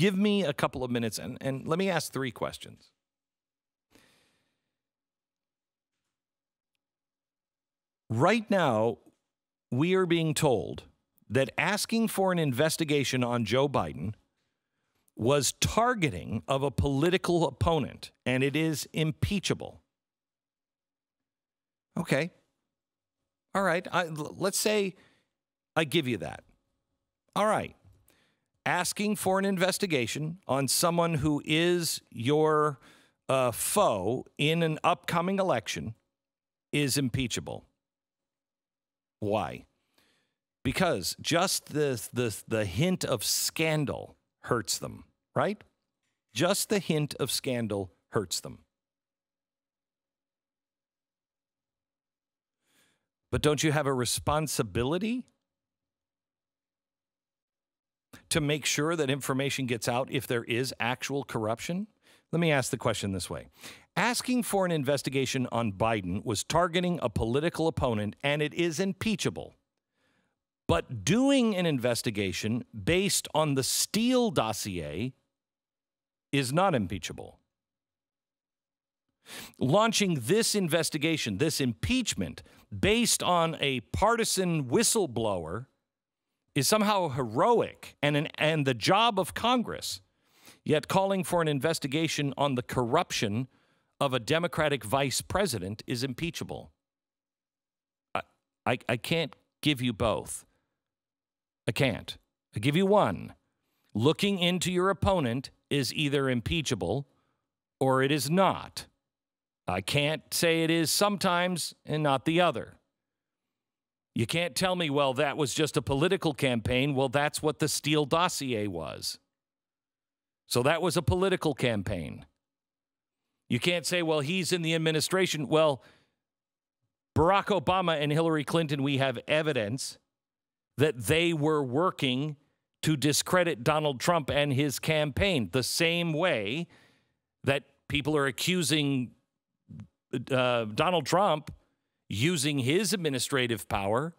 Give me a couple of minutes and let me ask three questions. Right now, we are being told that asking for an investigation on Joe Biden was targeting of a political opponent, and it is impeachable. Okay. All right. Let's say I give you that. All right. Asking for an investigation on someone who is your foe in an upcoming election is impeachable. Why? Because just the hint of scandal hurts them, right? Just the hint of scandal hurts them. But don't you have a responsibility to make sure that information gets out if there is actual corruption? Let me ask the question this way. Asking for an investigation on Biden was targeting a political opponent, and it is impeachable. But doing an investigation based on the Steele dossier is not impeachable. Launching this investigation, this impeachment, based on a partisan whistleblower is somehow heroic and the job of Congress, yet calling for an investigation on the corruption of a Democratic vice president is impeachable. I can't give you both. I can't. I give you one. Looking into your opponent is either impeachable or it is not. I can't say it is sometimes and not the other. You can't tell me, well, that was just a political campaign. Well, that's what the Steele dossier was. So that was a political campaign. You can't say, well, he's in the administration. Well, Barack Obama and Hillary Clinton, we have evidence that they were working to discredit Donald Trump and his campaign, the same way that people are accusing Donald Trump using his administrative power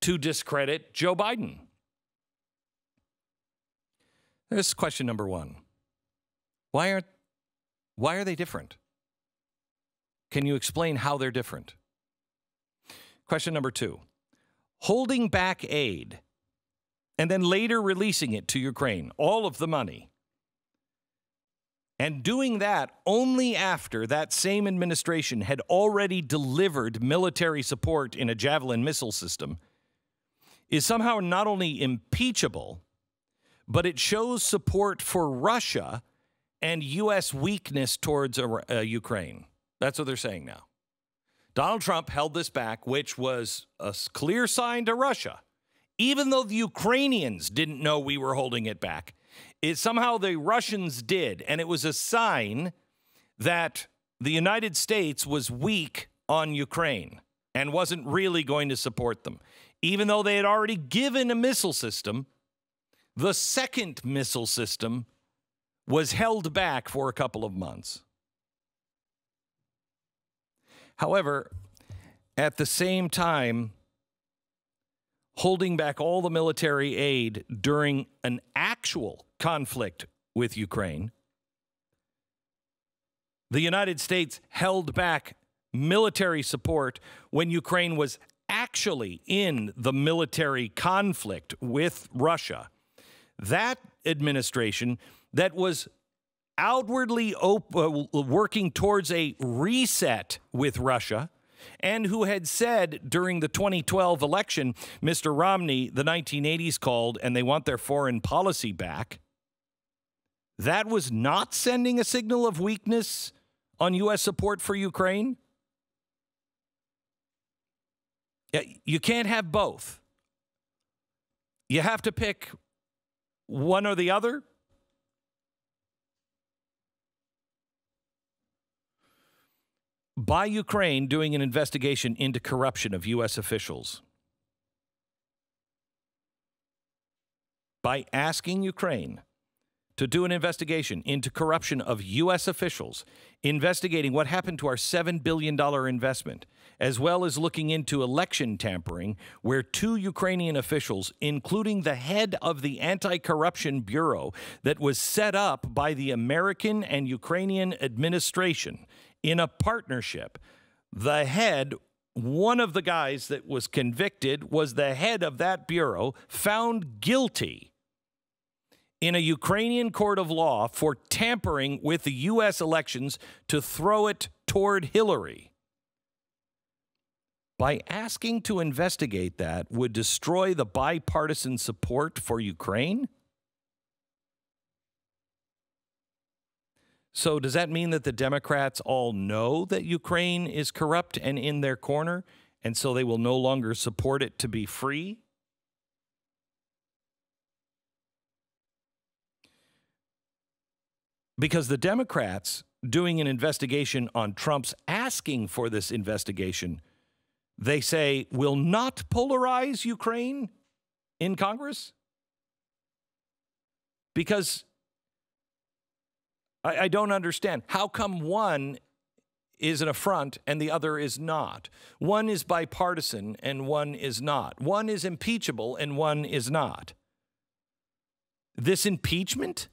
to discredit Joe Biden. There's question number one. Why are they different? Can you explain how they're different? Question number two. Holding back aid and then later releasing it to Ukraine, all of the money, and doing that only after that same administration had already delivered military support in a Javelin missile system, is somehow not only impeachable, but it shows support for Russia and U.S. weakness towards Ukraine. That's what they're saying now. Donald Trump held this back, which was a clear sign to Russia. Even though the Ukrainians didn't know we were holding it back, somehow the Russians did, and it was a sign that the United States was weak on Ukraine and wasn't really going to support them. Even though they had already given a missile system, the second missile system was held back for a couple of months. However, at the same time, holding back all the military aid during an actual conflict with Ukraine, the United States held back military support when Ukraine was actually in the military conflict with Russia. That administration that was outwardly working towards a reset with Russia, and who had said during the 2012 election, Mr. Romney, the 1980s called, and they want their foreign policy back, that was not sending a signal of weakness on U.S. support for Ukraine? You can't have both. You have to pick one or the other. By Ukraine doing an investigation into corruption of U.S. officials. By asking Ukraine to do an investigation into corruption of U.S. officials, investigating what happened to our $7 billion investment, as well as looking into election tampering, where two Ukrainian officials, including the head of the Anti-Corruption Bureau that was set up by the American and Ukrainian administration in a partnership, the head, one of the guys that was convicted was the head of that bureau, found guilty in a Ukrainian court of law for tampering with the U.S. elections to throw it toward Hillary. By asking to investigate that would destroy the bipartisan support for Ukraine? So does that mean that the Democrats all know that Ukraine is corrupt and in their corner, and so they will no longer support it to be free? Because the Democrats doing an investigation on Trump's asking for this investigation, they say, will not polarize Ukraine in Congress? Because I don't understand. How come one is an affront and the other is not? One is bipartisan and one is not. One is impeachable and one is not. This impeachment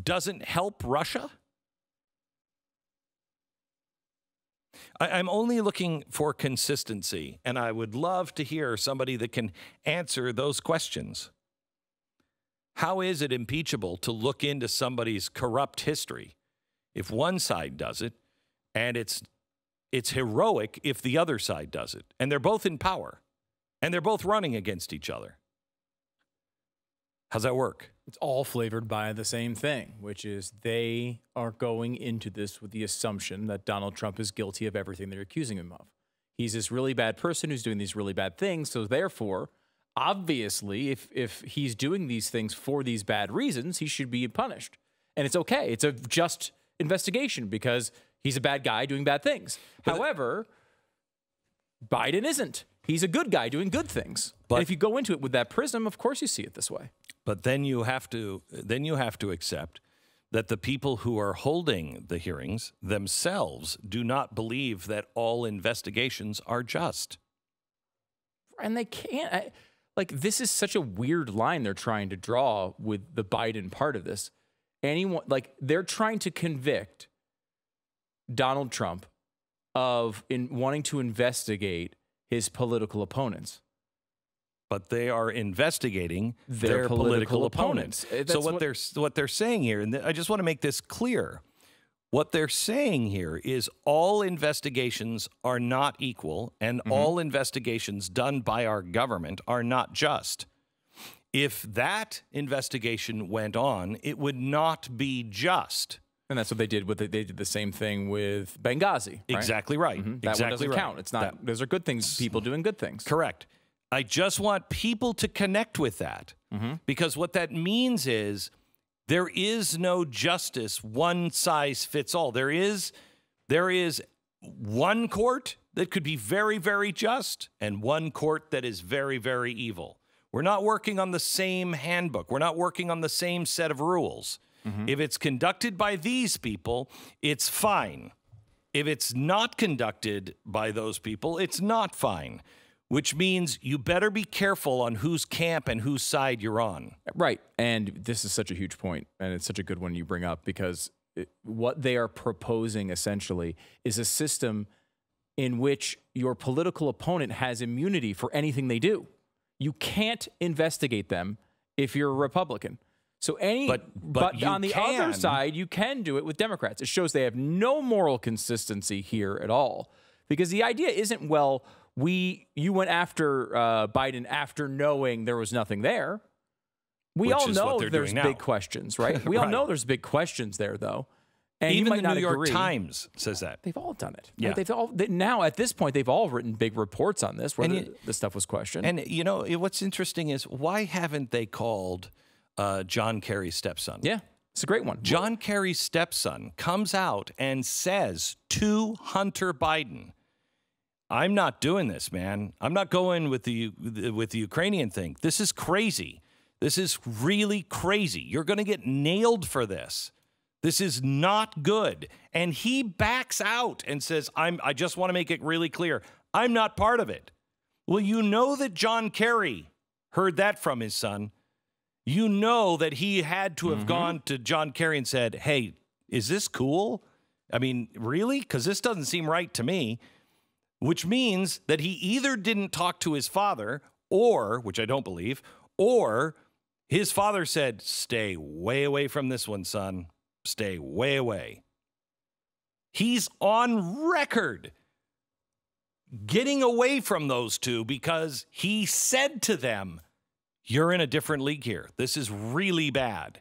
doesn't help Russia? I'm only looking for consistency, and I would love to hear somebody that can answer those questions. How is it impeachable to look into somebody's corrupt history if one side does it, and it's heroic if the other side does it, and they're both in power, and they're both running against each other? How's that work? It's all flavored by the same thing, which is they are going into this with the assumption that Donald Trump is guilty of everything they're accusing him of. He's this really bad person who's doing these really bad things, so therefore, obviously, if he's doing these things for these bad reasons, he should be punished. And it's okay. It's a just investigation because he's a bad guy doing bad things. But however, Biden isn't. He's a good guy doing good things. But and if you go into it with that prism, of course you see it this way. But then you have to accept that the people who are holding the hearings themselves do not believe that all investigations are just. And they can't. Like, this is such a weird line they're trying to draw with the Biden part of this. Anyone, like, they're trying to convict Donald Trump of wanting to investigate his political opponents. But they are investigating their political opponents. So what they're saying here, and I just want to make this clear, what they're saying here is all investigations are not equal, and all investigations done by our government are not just. If that investigation went on, it would not be just. And that's what they did with it. They did the same thing with Benghazi. Right? Exactly right. That exactly one doesn't count. It's not. Those are good things. People doing good things. Correct. I just want people to connect with that, because what that means is, there is no justice, one size fits all. There is one court that could be very, very just and one court that is very, very evil. We're not working on the same handbook. We're not working on the same set of rules. If it's conducted by these people, it's fine. If it's not conducted by those people, it's not fine. Which means you better be careful on whose camp and whose side you're on. Right. And this is such a huge point, and it's such a good one you bring up, because what they are proposing essentially is a system in which your political opponent has immunity for anything they do. You can't investigate them if you're a Republican. So but on the other side, you can do it with Democrats. It shows they have no moral consistency here at all, because the idea isn't, well, you went after Biden after knowing there was nothing there. We all know there's big questions, right? We all know there's big questions there, though. And even the New York Times says that. They've all done it. Yeah. They've all, now, at this point, they've all written big reports on this, where the stuff was questioned. And, you know, what's interesting is, why haven't they called John Kerry's stepson? Yeah, it's a great one. John Kerry's stepson comes out and says to Hunter Biden, I'm not doing this, man. I'm not going with the Ukrainian thing. This is crazy. This is really crazy. You're going to get nailed for this. This is not good. And he backs out and says, I just want to make it really clear, I'm not part of it. Well, you know that John Kerry heard that from his son. You know that he had to have gone to John Kerry and said, hey, is this cool? I mean, really? Because this doesn't seem right to me. Which means that he either didn't talk to his father, or, which I don't believe, or his father said, stay way away from this one, son. Stay way away. He's on record getting away from those two because he said to them, you're in a different league here. This is really bad.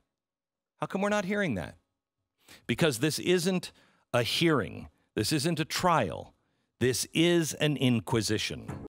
How come we're not hearing that? Because this isn't a hearing. This isn't a trial. This is an inquisition.